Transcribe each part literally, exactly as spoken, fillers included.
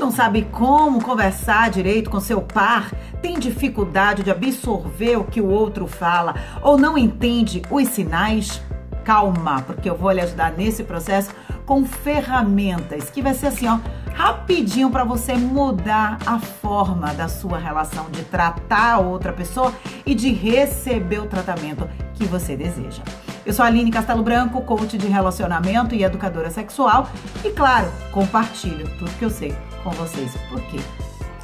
não sabe como conversar direito com seu par, tem dificuldade de absorver o que o outro fala ou não entende os sinais? Calma, porque eu vou lhe ajudar nesse processo com ferramentas que vai ser assim, ó, rapidinho para você mudar a forma da sua relação de tratar a outra pessoa e de receber o tratamento que você deseja. Eu sou a Aline Castelo Branco, coach de relacionamento e educadora sexual. E claro, compartilho tudo que eu sei com vocês. Porque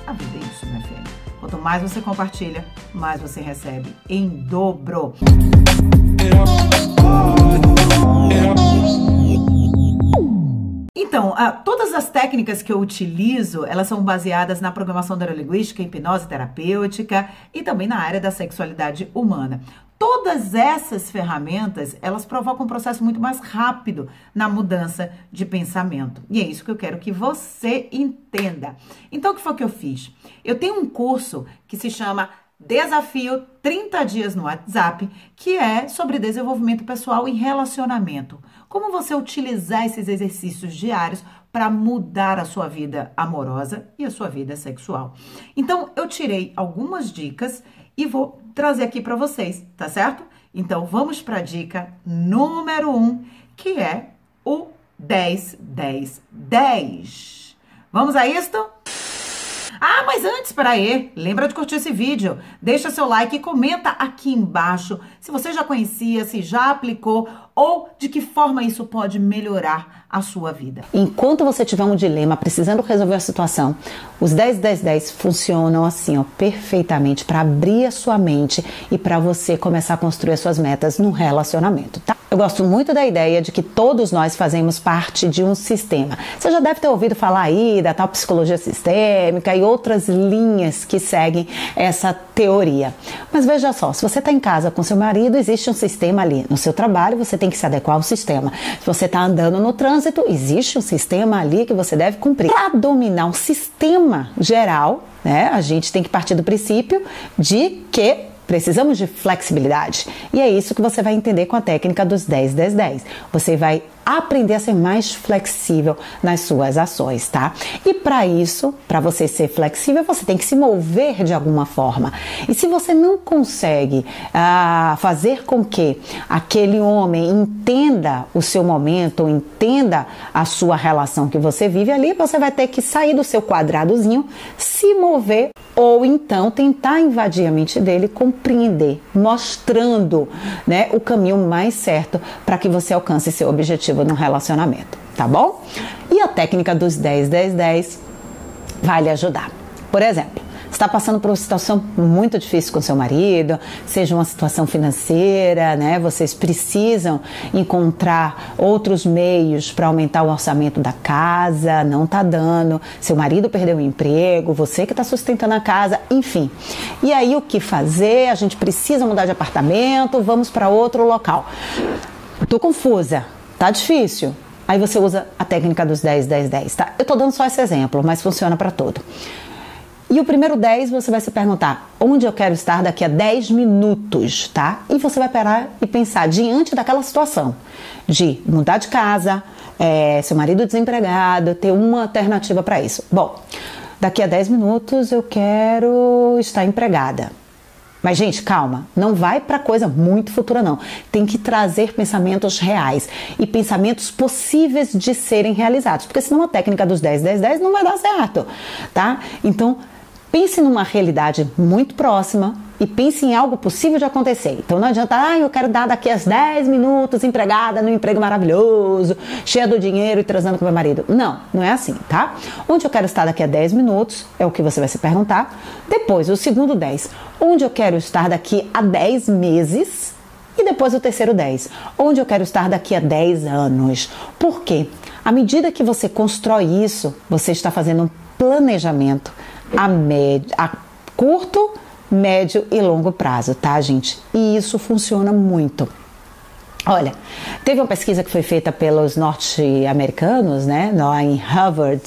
a vida é isso, minha filha. Quanto mais você compartilha, mais você recebe em dobro. Então, todas as técnicas que eu utilizo, elas são baseadas na programação neurolinguística, hipnose terapêutica e também na área da sexualidade humana. Todas essas ferramentas, elas provocam um processo muito mais rápido na mudança de pensamento. E é isso que eu quero que você entenda. Então, o que foi que eu fiz? Eu tenho um curso que se chama Desafio trinta dias no WhatsApp, que é sobre desenvolvimento pessoal e relacionamento. Como você utilizar esses exercícios diários para mudar a sua vida amorosa e a sua vida sexual. Então, eu tirei algumas dicas e vou trazer aqui para vocês, tá certo? Então, vamos para a dica número um, que é o dez, dez, dez. Vamos a isto? Ah, mas antes, peraí, lembra de curtir esse vídeo, deixa seu like e comenta aqui embaixo se você já conhecia, se já aplicou ou de que forma isso pode melhorar a sua vida. Enquanto você tiver um dilema, precisando resolver a situação, os dez, dez, dez funcionam assim, ó, perfeitamente para abrir a sua mente e para você começar a construir as suas metas no relacionamento, tá? Eu gosto muito da ideia de que todos nós fazemos parte de um sistema. Você já deve ter ouvido falar aí da tal psicologia sistêmica e outras linhas que seguem essa teoria. Mas veja só, se você está em casa com seu marido, existe um sistema ali. No seu trabalho, você tem que se adequar ao sistema. Se você está andando no trânsito, existe um sistema ali que você deve cumprir. Para dominar um sistema geral, né, a gente tem que partir do princípio de que precisamos de flexibilidade. E é isso que você vai entender com a técnica dos dez, dez, dez. Você vai aprender a ser mais flexível nas suas ações, tá? E para isso, para você ser flexível, você tem que se mover de alguma forma. E se você não consegue ah, fazer com que aquele homem entenda o seu momento, entenda a sua relação que você vive ali, você vai ter que sair do seu quadradozinho, se mover ou então tentar invadir a mente dele, compreender, mostrando, né, o caminho mais certo para que você alcance seu objetivo no relacionamento, tá bom? E a técnica dos dez, dez, dez vai lhe ajudar. Por exemplo, você está passando por uma situação muito difícil com seu marido, seja uma situação financeira, né? Vocês precisam encontrar outros meios para aumentar o orçamento da casa, não está dando, seu marido perdeu o emprego, você que está sustentando a casa, enfim. E aí o que fazer? A gente precisa mudar de apartamento, vamos para outro local. Tô confusa. Tá difícil? Aí você usa a técnica dos dez, dez, dez, tá? Eu tô dando só esse exemplo, mas funciona para todo. E o primeiro dez, você vai se perguntar, onde eu quero estar daqui a dez minutos, tá? E você vai parar e pensar, diante daquela situação, de mudar de casa, é, seu marido desempregado, ter uma alternativa para isso. Bom, daqui a dez minutos eu quero estar empregada. Mas, gente, calma, não vai para coisa muito futura, não. Tem que trazer pensamentos reais e pensamentos possíveis de serem realizados, porque senão a técnica dos dez, dez, dez não vai dar certo, tá? Então, pense numa realidade muito próxima e pense em algo possível de acontecer. Então, não adianta, ah, eu quero dar daqui a dez minutos empregada num emprego maravilhoso, cheia do dinheiro e transando com meu marido. Não, não é assim, tá? Onde eu quero estar daqui a dez minutos é o que você vai se perguntar. Depois, o segundo dez, onde eu quero estar daqui a dez meses? E depois o terceiro dez, onde eu quero estar daqui a dez anos? Por quê? À medida que você constrói isso, você está fazendo um planejamento a, médio, a curto, médio e longo prazo, tá, gente? E isso funciona muito. Olha, teve uma pesquisa que foi feita pelos norte-americanos, né, lá em Harvard,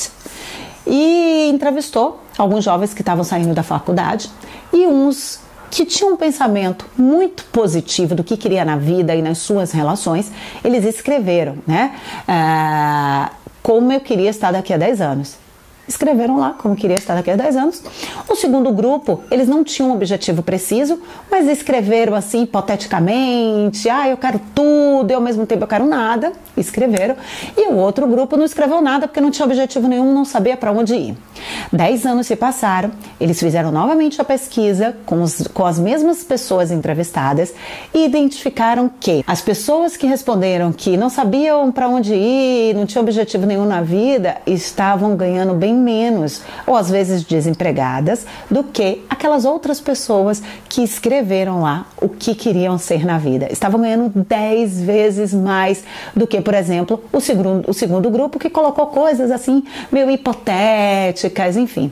e entrevistou alguns jovens que estavam saindo da faculdade e uns que tinham um pensamento muito positivo do que queria na vida e nas suas relações, eles escreveram, né, ah, como eu queria estar daqui a dez anos. escreveram lá como queria estar daqui a dez anos. O segundo grupo, eles não tinham um objetivo preciso, mas escreveram assim, hipoteticamente, ah, eu quero tudo, e ao mesmo tempo eu quero nada, escreveram. E o outro grupo não escreveu nada porque não tinha objetivo nenhum, não sabia para onde ir. Dez anos se passaram, eles fizeram novamente a pesquisa com, os, com as mesmas pessoas entrevistadas e identificaram que as pessoas que responderam que não sabiam para onde ir, não tinham objetivo nenhum na vida, estavam ganhando bem menos, ou às vezes desempregadas, do que aquelas outras pessoas que escreveram lá o que queriam ser na vida. Estavam ganhando dez vezes mais do que, por exemplo, o segundo, o segundo grupo que colocou coisas assim meio hipotéticas, enfim.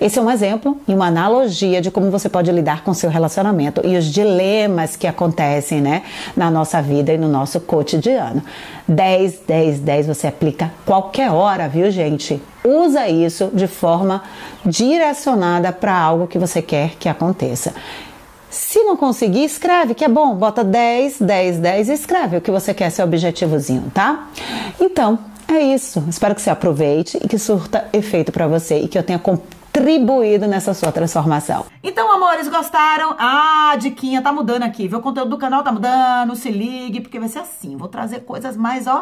Esse é um exemplo e uma analogia de como você pode lidar com seu relacionamento e os dilemas que acontecem, né, na nossa vida e no nosso cotidiano. dez, dez, dez você aplica qualquer hora, viu, gente? Usa isso de forma direcionada para algo que você quer que aconteça. Se não conseguir, escreve, que é bom, bota dez, dez, dez e escreve o que você quer, seu objetivozinho, tá? Então, é isso. Espero que você aproveite e que surta efeito para você e que eu tenha contribuído nessa sua transformação. Então, amores, gostaram? Ah, a diquinha tá mudando aqui, viu? O conteúdo do canal tá mudando, se ligue, porque vai ser assim. Vou trazer coisas mais, ó,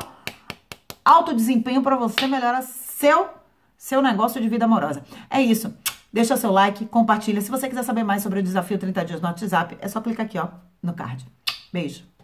alto desempenho pra você melhorar seu, seu negócio de vida amorosa. É isso. Deixa seu like, compartilha. Se você quiser saber mais sobre o Desafio trinta dias no WhatsApp, é só clicar aqui, ó, no card. Beijo.